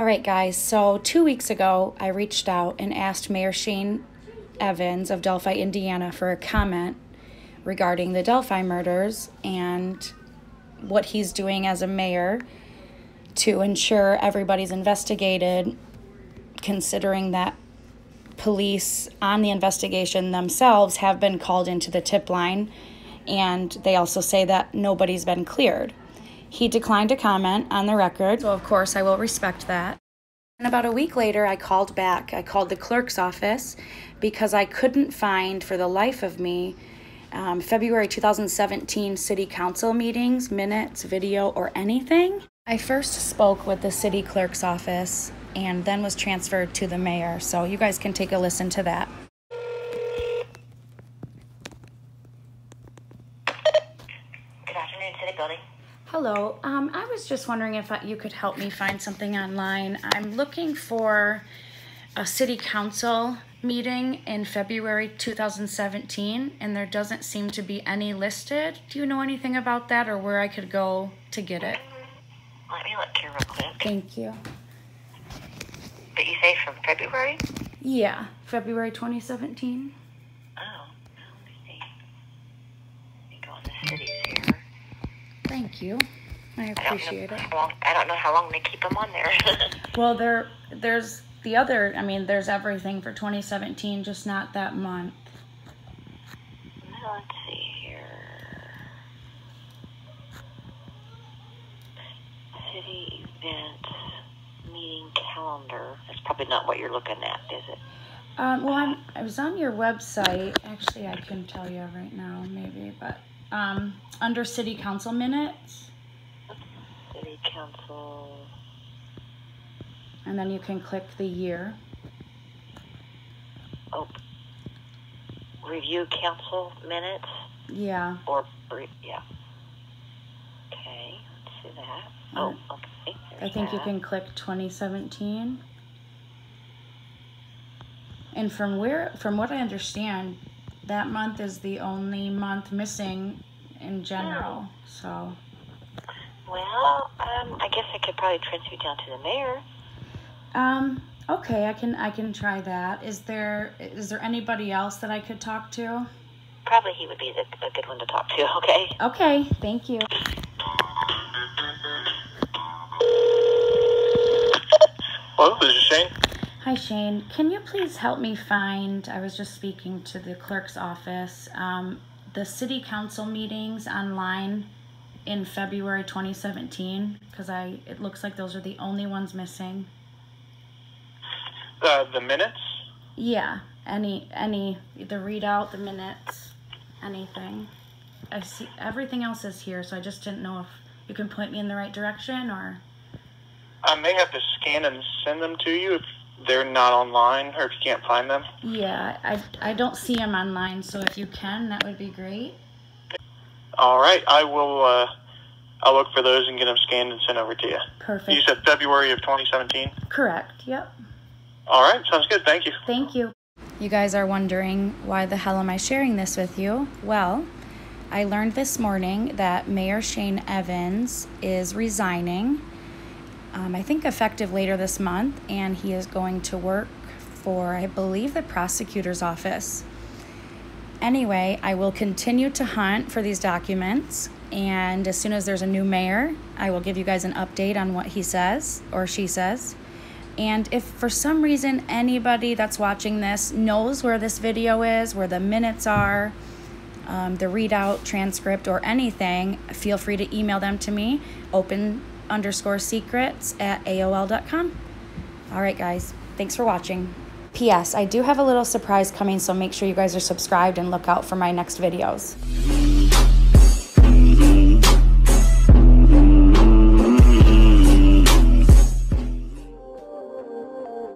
All right, guys, so 2 weeks ago, I reached out and asked Mayor Shane Evans of Delphi, Indiana, for a comment regarding the Delphi murders and what he's doing as a mayor to ensure everybody's investigated, considering that police on the investigation themselves have been called into the tip line, and they also say that nobody's been cleared. He declined to comment on the record, so of course I will respect that. And about a week later, I called back. I called the clerk's office because I couldn't find, for the life of me, February 2017 City Council meetings, minutes, video, or anything. I first spoke with the city clerk's office and then was transferred to the mayor, so you guys can take a listen to that. Good afternoon, City Building. Hello. I was just wondering if you could help me find something online. I'm looking for a city council meeting in February 2017, and there doesn't seem to be any listed. Do you know anything about that or where I could go to get it? Let me look here real quick. Thank you. But you say from February? Yeah, February 2017. Oh, let me see. Let me go on the cities here. Thank you. I appreciate it. I don't know how long they keep them on there. Well, there's the other, I mean, there's everything for 2017, just not that month. Let's see here. City event meeting calendar. That's probably not what you're looking at, is it? Well, I was on your website. Actually, I can tell you right now, maybe, but under City Council minutes. City Council. And then you can click the year. Oh, review council minutes? Yeah. Or, yeah. Okay, let's see that. Oh, okay. There's, I think, that. You can click 2017. And from what I understand, that month is the only month missing in general, so. Well, I guess I could probably transfer you down to the mayor. Okay, I can try that. Is there anybody else that I could talk to? Probably he would be a good one to talk to, okay? Okay, thank you. Hello, this is Shane. Hi, Shane. Can you please help me find, I was just speaking to the clerk's office, the city council meetings online in February 2017, because it looks like those are the only ones missing. The minutes? Yeah, the readout, the minutes, anything. I see everything else is here, so I just didn't know if you can point me in the right direction, or. I may have to scan and send them to you if they're not online or if you can't find them. Yeah, I don't see them online, so if you can, that would be great. All right, I will. I'll look for those and get them scanned and sent over to you. Perfect. You said February of 2017. Correct. Yep. All right, sounds good. Thank you. Thank you. You guys are wondering why the hell am I sharing this with you? Well, I learned this morning that Mayor Shane Evans is resigning, I think effective later this month, and he is going to work for, I believe, the prosecutor's office. Anyway, I will continue to hunt for these documents, and as soon as there's a new mayor, I will give you guys an update on what he says or she says. And if for some reason anybody that's watching this knows where this video is, where the minutes are, the readout, transcript, or anything, feel free to email them to me, open_secrets@aol.com. All right, guys, thanks for watching. P.S. I do have a little surprise coming, so make sure you guys are subscribed and look out for my next videos.